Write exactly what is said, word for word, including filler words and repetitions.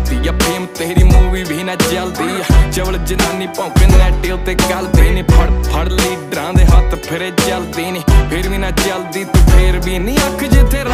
डालती या फेम तेरी मूवी भी ना जल्दी चवल जनानी भौंके नैटे उत्ते गलदी नी फड़ फड़ लीडरां दे हत्थ फिरे जल्दी नी फिर भी ना जल्दी तू फिर भी नी अख जिथे